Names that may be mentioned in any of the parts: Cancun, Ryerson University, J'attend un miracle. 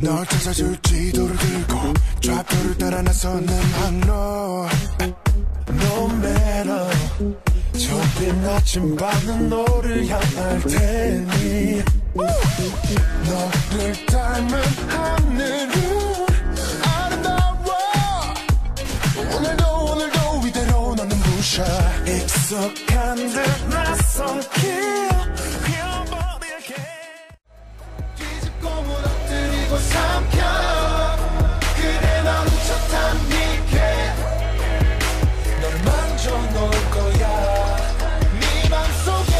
널 찾아줄 지도를 들고 좌표를 따라 나서는 항로 No matter 저 빛나친 밤은 너를 향할 테니 너를 닮은 하늘은 익숙한 듯 낯선 길 휘어버릴게 뒤집고 무너뜨리고 삼켜 그래 넌 좋단 믿게 널 만져 놓을 거야 네 맘속에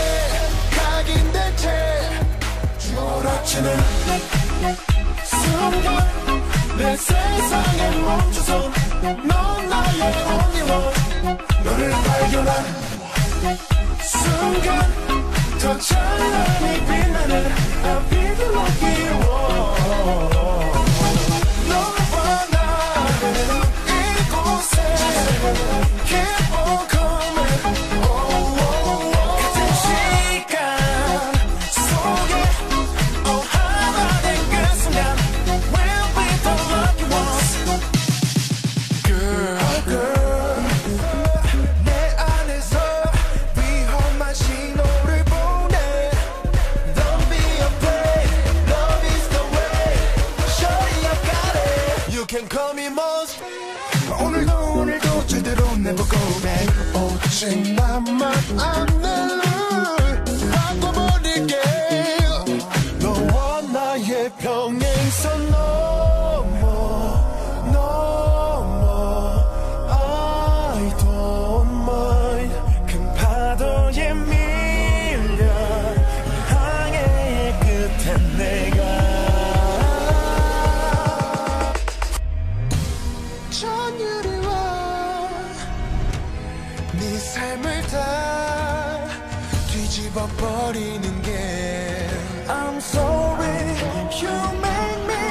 각인 대체 주얼어치는 숨겨 내 세상에 멈춰서 넌 나의 only one 너를 발견한 순간 더 찬란히 빛나는 I'll be the lucky one 너와 나는 이곳에 Keep on coming 같은 시간 속에 하나 된 그 순간 We'll be the lucky ones Girl, girl Can call me most. 오늘도 제대로 never go back. 오직 나만 안내를 바꿔버릴게. 너와 나의 평행선 넘어, 넘어. I don't mind. 큰 파도에 밀려 이 항해의 끝에 내가. 네 삶을 다 뒤집어 버리는 게 I'm sorry you make me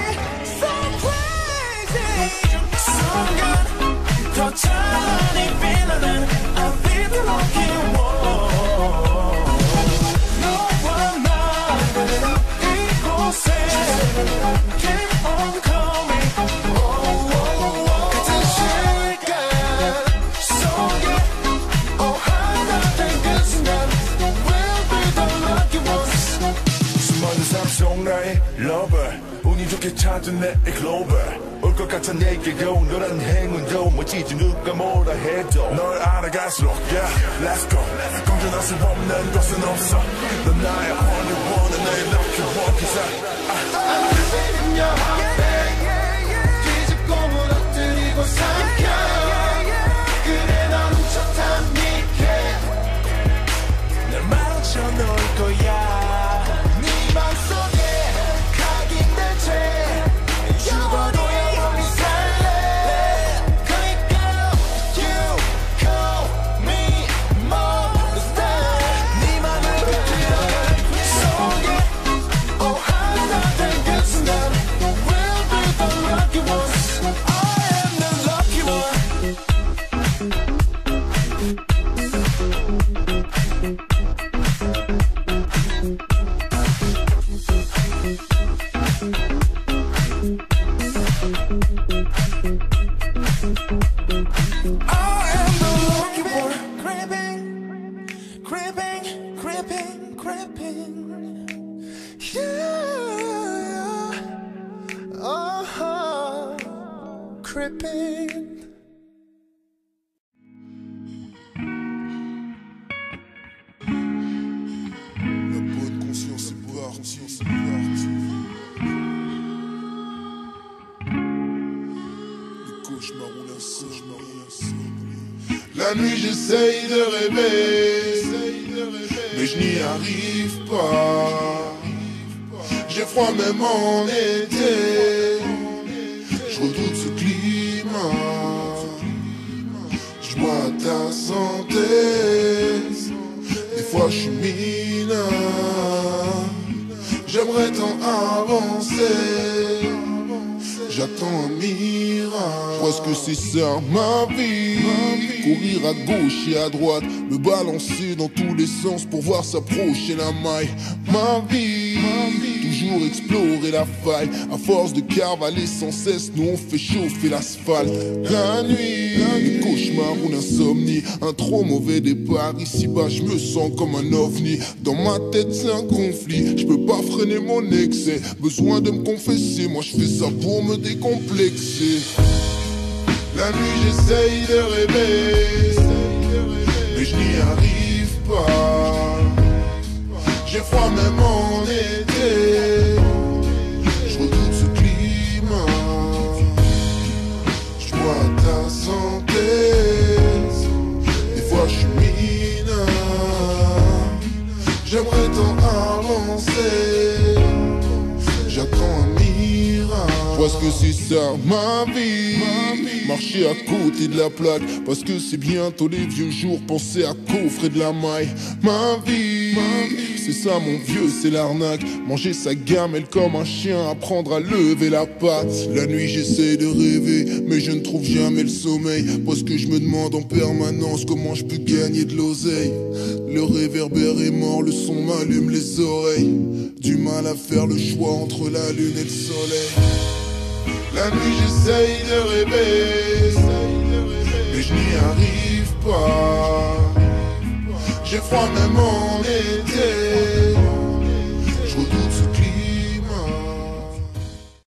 so crazy 순간 더 찬란히 빛나는 I'll be the lucky one 너와 나는 이곳에 Keep on coming 나의 lover 운이 좋게 찾은 내 글로벌 올 것 같아 내게도 너란 행운도 멋지지 누가 뭐라 해도 널 알아갈수록 yeah let's go 공존할 수 없는 곳은 없어 넌 나의 only one and 나의 lucky one cause I'm living in your heart babe 뒤집고 무너뜨리고 삼켜 그래 넌 훔쳤단 믿게 날 망쳐 놓을 거야 Creeping. La bonne conscience est pouvoir, conscience est pouvoir. Les cauchemars ont l'insomnie. La nuit j'essaye de rêver, mais je n'y arrive pas. J'ai froid même en été. Je redoute ce climat, je bois ta santé, des fois je suis mis Nina, j'aimerais tant avancer. J'attends un miracle, presque c'est ça ma vie. Courir à gauche et à droite, me balancer dans tous les sens pour voir s'approcher la maille. Ma vie, toujours explorer la faille. À force de cavaler sans cesse, nous on fait chauffer l'asphalte. La nuit, des cauchemars ou l'insomnie, un trop mauvais départ. Ici-bas, je me sens comme un ovni. Dans ma tête, c'est un conflit. Je peux pas freiner mon excès. Besoin de me confesser, moi je fais ça pour me décomplexer. La nuit j'essaye de rêver, mais je n'y arrive pas. J'ai froid même en été, je redoute ce climat. Je vois ta santé, des fois je suis minable. J'aimerais tant avancer, j'attends un miracle. Parce que c'est ça ma vie, marcher à côté de la plaque. Parce que c'est bientôt les vieux jours, penser à coffrer de la maille. Ma vie, c'est ça mon vieux, c'est l'arnaque. Manger sa gamelle comme un chien, apprendre à lever la patte. La nuit j'essaie de rêver, mais je ne trouve jamais le sommeil. Parce que je me demande en permanence comment je peux gagner de l'oseille. Le réverbère est mort, le son m'allume les oreilles. Du mal à faire le choix entre la lune et le soleil. La nuit j'essaye de rêver, mais je n'y arrive pas. J'ai froid même en été.